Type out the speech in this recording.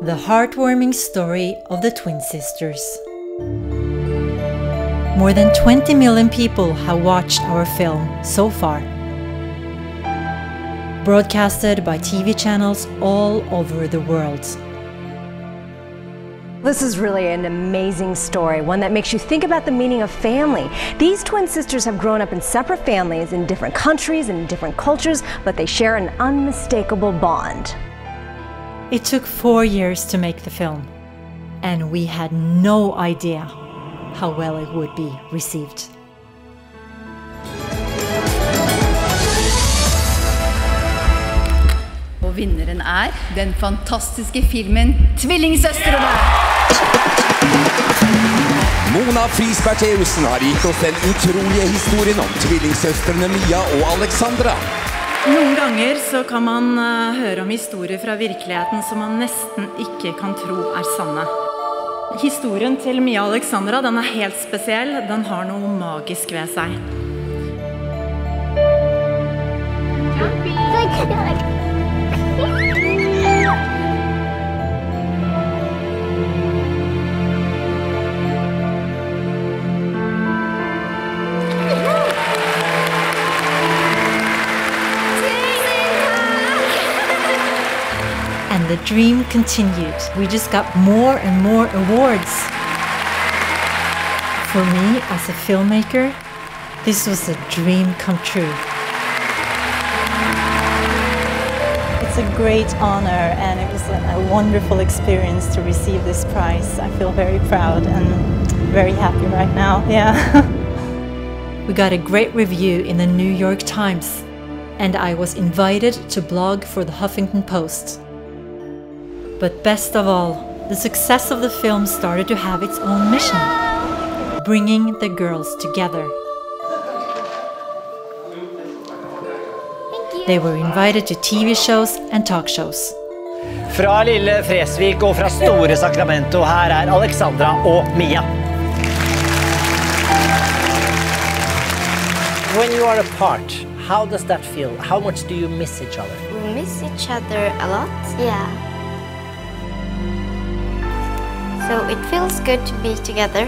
The heartwarming story of the twin sisters. More than 20 million people have watched our film so far, broadcasted by TV channels all over the world. This is really an amazing story, one that makes you think about the meaning of family. These twin sisters have grown up in separate families in different countries and different cultures, but they share an unmistakable bond. It took 4 years to make the film, and we had no idea how well it would be received. Og vinneren den fantastiske filmen Tvillingsøstrene. Mona Friis Bertheussen har gitt oss den utrolige historien om tvillingsøstrene Mia og Alexandra. Noen ganger så kan man høre om historier fra virkeligheten som man nesten ikke kan tro sanne. Historien til Mia og Alexandra, den helt spesiell. Den har noe magisk ved seg. The dream continued. We just got more and more awards. For me, as a filmmaker, this was a dream come true. It's a great honor, and it was a wonderful experience to receive this prize. I feel very proud and very happy right now. Yeah. We got a great review in the New York Times, and I was invited to blog for the Huffington Post. But best of all, the success of the film started to have its own mission, bringing the girls together. They were invited to TV shows and talk shows. Fra lille Fresvik og fra store Sacramento, her Alexandra og Mia. When you are apart, how does that feel? How much do you miss each other? We miss each other a lot, yeah. So it feels good to be together.